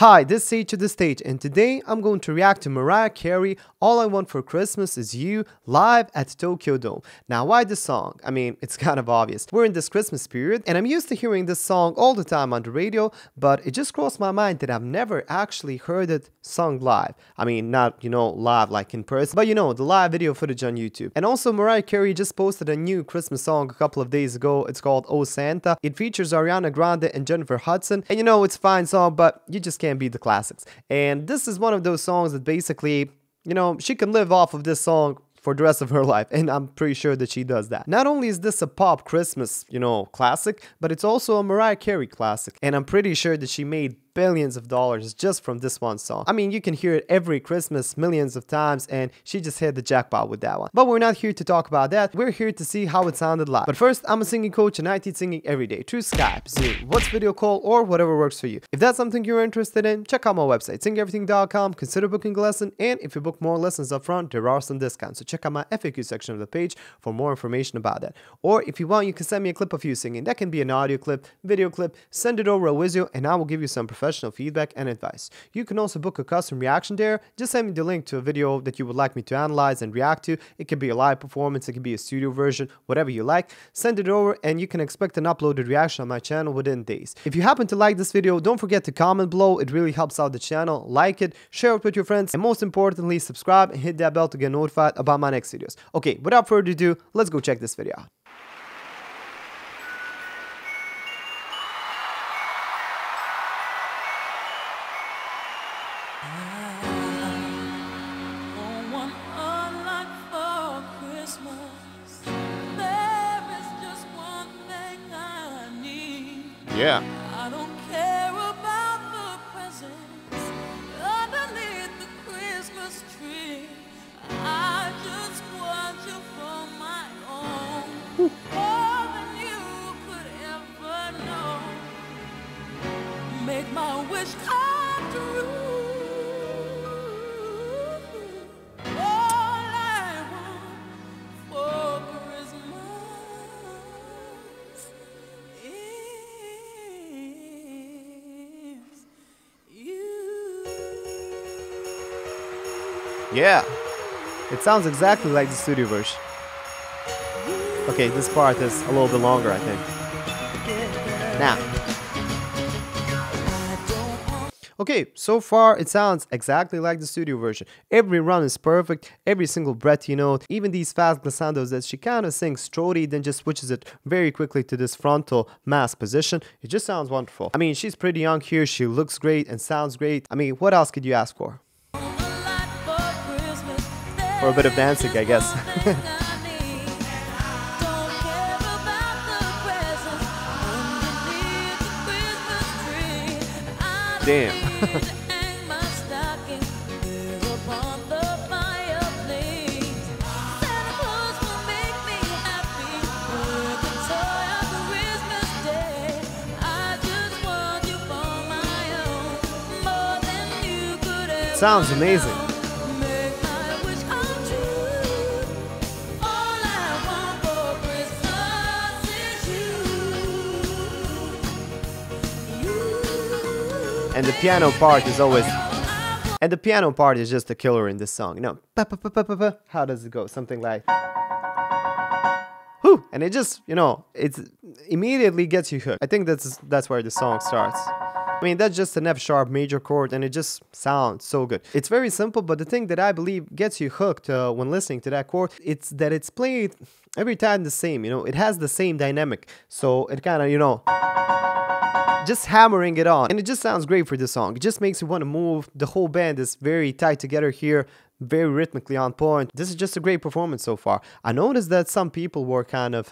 Hi, this is H of The Stage, and today I'm going to react to Mariah Carey, All I Want For Christmas Is You, live at Tokyo Dome. Now, why this song? I mean, it's kind of obvious. We're in this Christmas period, and I'm used to hearing this song all the time on the radio, but it just crossed my mind that I've never actually heard it sung live. I mean, not, you know, live like in person, but you know, the live video footage on YouTube. And also, Mariah Carey just posted a new Christmas song a couple of days ago. It's called Oh Santa. It features Ariana Grande and Jennifer Hudson, and you know, it's a fine song, but you just can't beat the classics. And this is one of those songs that basically, you know, she can live off of this song for the rest of her life, and I'm pretty sure that she does that. Not only is this a pop Christmas, you know, classic, but it's also a Mariah Carey classic, and I'm pretty sure that she made billions of dollars just from this one song. I mean, you can hear it every Christmas millions of times, and she just hit the jackpot with that one. But we're not here to talk about that. We're here to see how it sounded live. But first, I'm a singing coach, and I teach singing every day through Skype, Zoom, video call, or whatever works for you. If that's something you're interested in, check out my website, singeverything.com, consider booking a lesson, and if you book more lessons up front, there are some discounts. So check out my FAQ section of the page for more information about that. Or if you want, you can send me a clip of you singing. That can be an audio clip, video clip, send it over a Wizyo, and I will give you some professional feedback and advice. You can also book a custom reaction there. Just send me the link to a video that you would like me to analyze and react to. It can be a live performance, it can be a studio version, whatever you like. Send it over and you can expect an uploaded reaction on my channel within days. If you happen to like this video, don't forget to comment below. It really helps out the channel. Like it, share it with your friends, and most importantly, subscribe and hit that bell to get notified about my next videos. Okay, without further ado, let's go check this video out. Yeah. I don't care about the presents underneath the Christmas tree. I just want you for my own. More than you could ever know. Make my wish come true. All I want for Christmas is. Yeah, it sounds exactly like the studio version. Okay, this part is a little bit longer, I think. Now. Okay, so far it sounds exactly like the studio version. Every run is perfect, every single breath you know, even these fast glissandos that she kind of sings strody, then just switches it very quickly to this frontal mass position. It just sounds wonderful. I mean, she's pretty young here, she looks great and sounds great. I mean, what else could you ask for? Or a bit of dancing, I guess. Damn. Sounds amazing. And the piano part is always... And the piano part is just a killer in this song. No. How does it go? Something like... Whew! And it just, you know, it immediately gets you hooked. I think that's where the song starts. I mean, that's just an F sharp major chord, and it just sounds so good. It's very simple, but the thing that I believe gets you hooked when listening to that chord, it's that it's played every time the same, you know. It has the same dynamic. So it kind of, you know... just hammering it on, and it just sounds great for this song. It just makes you want to move. The whole band is very tight together here, very rhythmically on point. This is just a great performance so far. I noticed that some people were kind of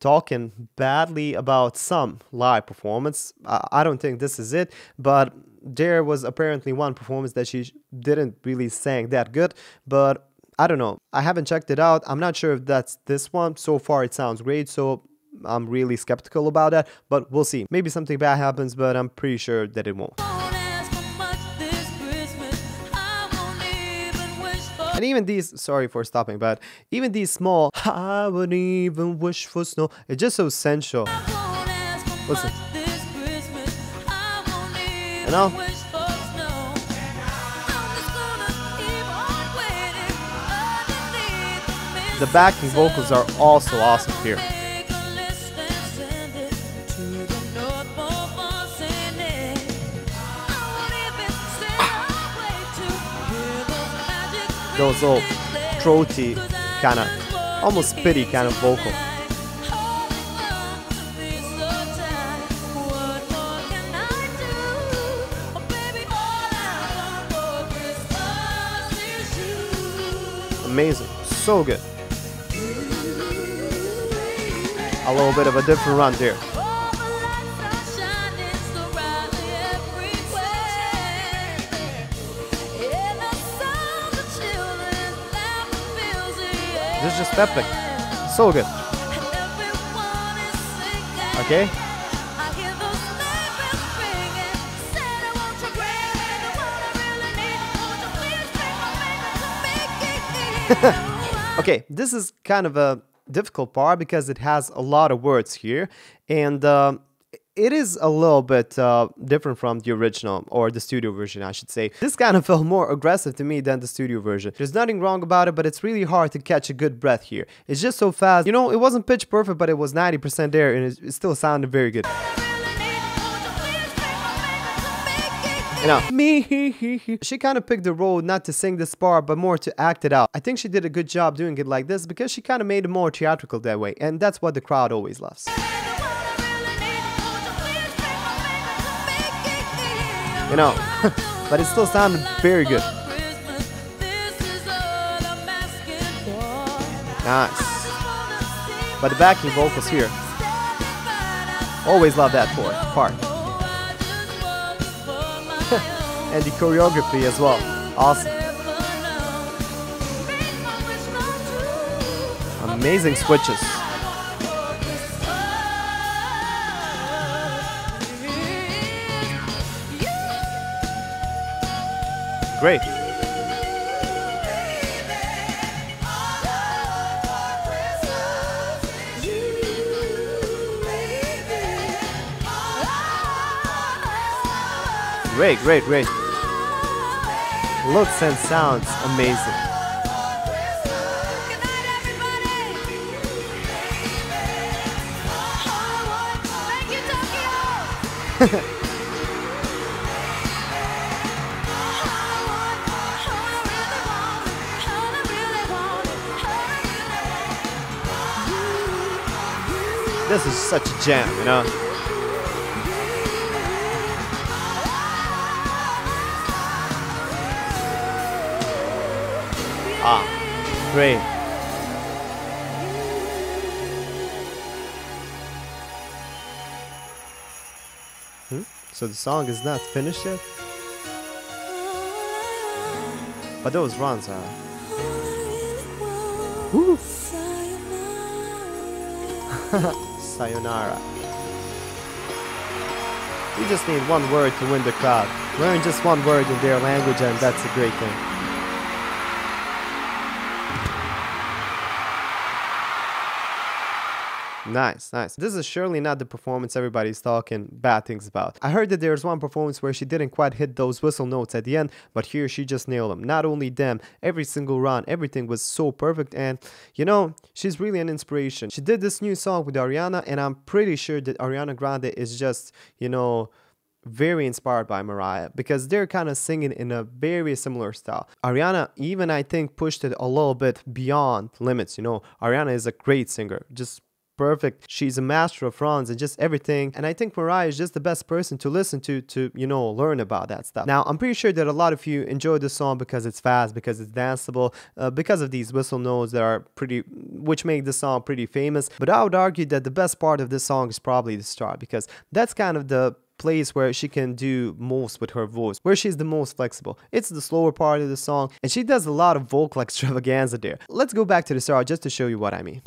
talking badly about some live performance. I don't think this is it, but there was apparently one performance that she didn't really sang that good, but I don't know. I haven't checked it out. I'm not sure if that's this one. So far it sounds great, so I'm really skeptical about that, but we'll see. Maybe something bad happens, but I'm pretty sure that it won't. And even these, sorry for stopping, but even these small, I wouldn't even wish for snow, it's just so sensual. Listen. you know? The backing vocals are also awesome here. Those old throaty, kind of almost spitty kind of vocal. Amazing, so good. A little bit of a different run there. This is just epic. So good. Okay. Okay, this is kind of a difficult part because it has a lot of words here, and it is a little bit different from the original, or the studio version, I should say. This kind of felt more aggressive to me than the studio version. There's nothing wrong about it, but it's really hard to catch a good breath here. It's just so fast. You know, it wasn't pitch perfect, but it was 90% there, and it still sounded very good. She kind of picked the role not to sing this part, but more to act it out. I think she did a good job doing it like this because she kind of made it more theatrical that way, and that's what the crowd always loves. You know, but it still sounded very good. Nice. But the backing vocals here, always love that part. And the choreography as well. Awesome. Amazing switches. Great. Great, great, great. Looks and sounds amazing. This is such a jam, you know? Ah, great. So the song is not finished yet? But those runs are... Woo! Sayonara. You just need one word to win the crowd. Learn just one word in their language, and that's a great thing. Nice, nice. This is surely not the performance everybody's talking bad things about. I heard that there's one performance where she didn't quite hit those whistle notes at the end, but here she just nailed them. Not only them, every single run, everything was so perfect, and you know, she's really an inspiration. She did this new song with Ariana, and I'm pretty sure that Ariana Grande is just, you know, very inspired by Mariah, because they're kind of singing in a very similar style. Ariana even, I think, pushed it a little bit beyond limits, you know. Ariana is a great singer, just perfect. She's a master of runs and just everything, and I think Mariah is just the best person to listen to you know, learn about that stuff. Now, I'm pretty sure that a lot of you enjoy this song because it's fast, because it's danceable, because of these whistle notes that are which make the song pretty famous. But I would argue that the best part of this song is probably the start, because that's kind of the place where she can do most with her voice, where she's the most flexible. It's the slower part of the song, and she does a lot of vocal extravaganza there. Let's go back to the start just to show you what I mean.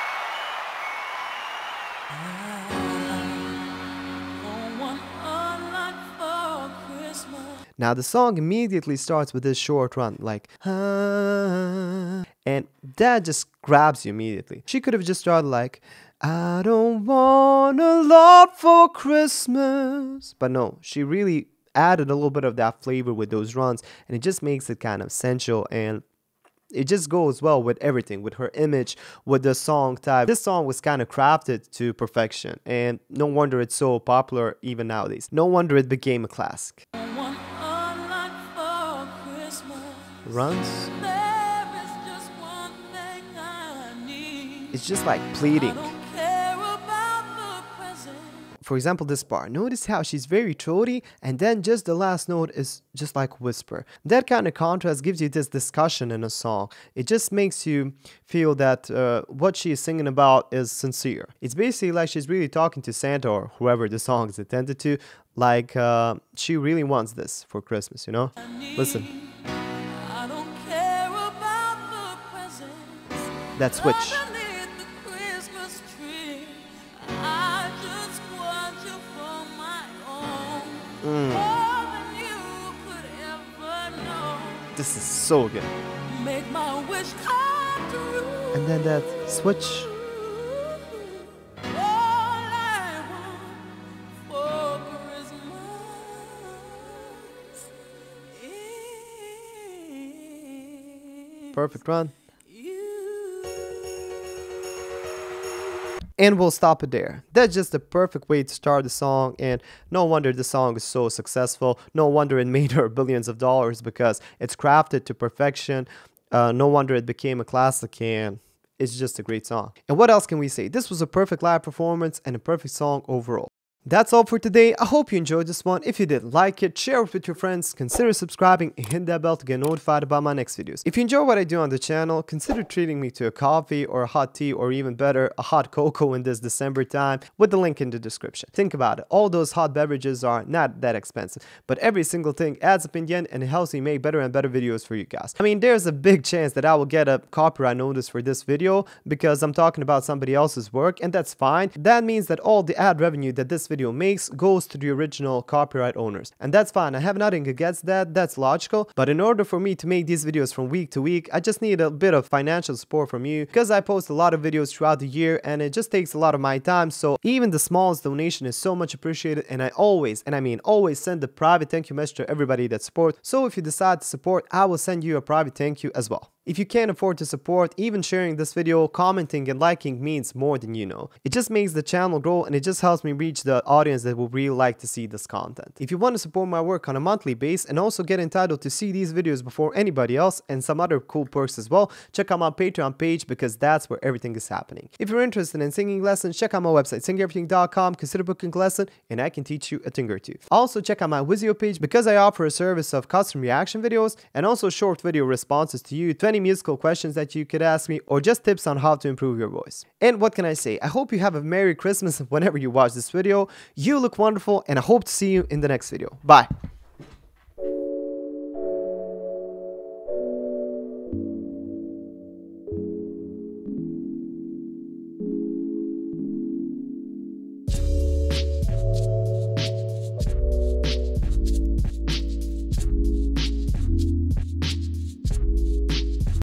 Now the song immediately starts with this short run, like ah, and that just grabs you immediately. She could have just started like, I don't want a lot for Christmas, but no, she really added a little bit of that flavor with those runs, and it just makes it kind of sensual, and it just goes well with everything, with her image, with the song type. This song was kind of crafted to perfection, and no wonder it's so popular even nowadays. No wonder it became a classic. Runs. It's just like pleading. For example, this bar. Notice how she's very throaty, and then just the last note is just like whisper. That kind of contrast gives you this discussion in a song. It just makes you feel that what she is singing about is sincere. It's basically like she's really talking to Santa or whoever the song is intended to. Like she really wants this for Christmas, you know? Listen. That switch. This is so good. Make my wish come true. And then that switch. All I want for Christmas is perfect run. And we'll stop it there. That's just the perfect way to start the song, and no wonder the song is so successful. No wonder it made her billions of dollars, because it's crafted to perfection. No wonder it became a classic, and it's just a great song. And what else can we say? This was a perfect live performance and a perfect song overall. That's all for today. I hope you enjoyed this one. If you did, like it, share it with your friends, consider subscribing, and hit that bell to get notified about my next videos. If you enjoy what I do on the channel, consider treating me to a coffee or a hot tea, or even better, a hot cocoa in this December time, with the link in the description. Think about it. All those hot beverages are not that expensive, but every single thing adds up in the end, and it helps me make better and better videos for you guys. I mean, there's a big chance that I will get a copyright notice for this video because I'm talking about somebody else's work, and that's fine. That means that all the ad revenue that this video makes goes to the original copyright owners, and that's fine. I have nothing against that. That's logical. But in order for me to make these videos from week to week, I just need a bit of financial support from you, because I post a lot of videos throughout the year, and it just takes a lot of my time. So even the smallest donation is so much appreciated, and I always, and I mean always, send a private thank you message to everybody that supports. So if you decide to support, I will send you a private thank you as well. If you can't afford to support, even sharing this video, commenting and liking means more than you know. It just makes the channel grow, and it just helps me reach the audience that would really like to see this content. If you want to support my work on a monthly basis and also get entitled to see these videos before anybody else and some other cool perks as well, check out my Patreon page, because that's where everything is happening. If you're interested in singing lessons, check out my website, singeverything.com, consider booking a lesson, and I can teach you a thing or two. Also check out my Wizyo page, because I offer a service of custom reaction videos and also short video responses to you, 20 musical questions that you could ask me, or just tips on how to improve your voice. And what can I say? I hope you have a Merry Christmas whenever you watch this video. You look wonderful, and I hope to see you in the next video. Bye!